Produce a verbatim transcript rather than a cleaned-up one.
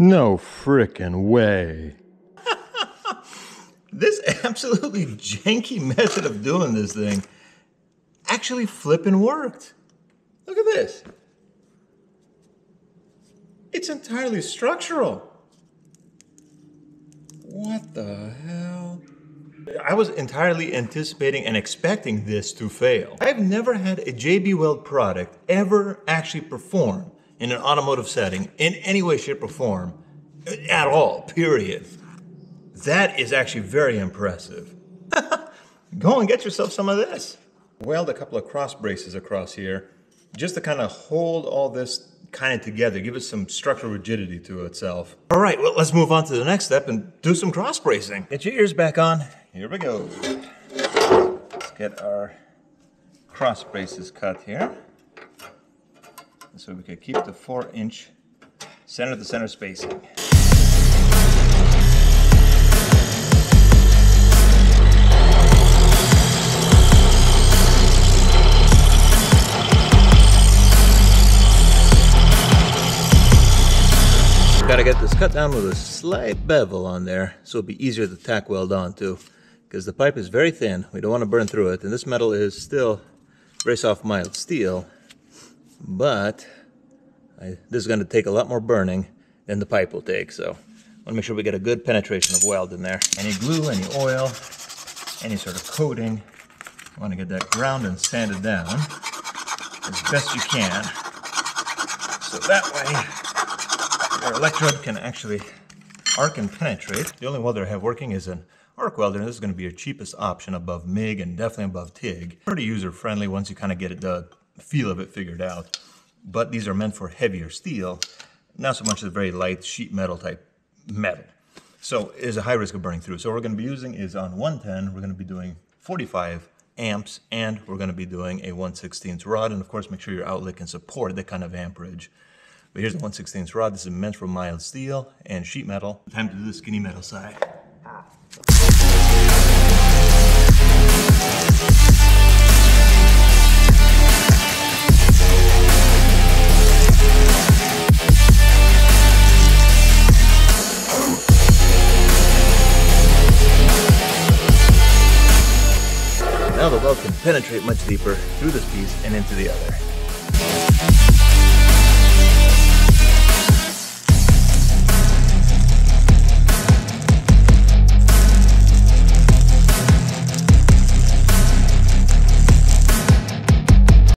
No frickin' way. This absolutely janky method of doing this thing actually flipping worked. Look at this. It's entirely structural. What the hell? I was entirely anticipating and expecting this to fail. I've never had a J B Weld product ever actually perform in an automotive setting in any way, shape, or form at all, period. That is actually very impressive. Go and get yourself some of this. Weld a couple of cross braces across here just to kind of hold all this kind of together, give it some structural rigidity to itself. All right, well, let's move on to the next step and do some cross bracing. Get your ears back on. Here we go. Let's get our cross braces cut here so we can keep the four inch center to center spacing. Gotta get this cut down with a slight bevel on there so it'll be easier to tack weld onto, because the pipe is very thin. We don't want to burn through it, and this metal is still very soft, mild steel, but I, this is going to take a lot more burning than the pipe will take, so I want to make sure we get a good penetration of weld in there. Any glue, any oil, any sort of coating, I want to get that ground and sanded down as best you can, so that way our electrode can actually arc and penetrate. The only welder I have working is an arc welder, and this is going to be your cheapest option above MIG and definitely above TIG. Pretty user-friendly once you kind of get the feel of it figured out, but these are meant for heavier steel, not so much the very light sheet metal type metal. So it is a high risk of burning through. So what we're going to be using is on one ten, we're going to be doing forty-five amps, and we're going to be doing a one sixteenth rod, and of course make sure your outlet can support that kind of amperage. But here's the one sixteenth rod. This is meant for mild steel and sheet metal. Time to do the skinny metal side. Now the weld can penetrate much deeper through this piece and into the other.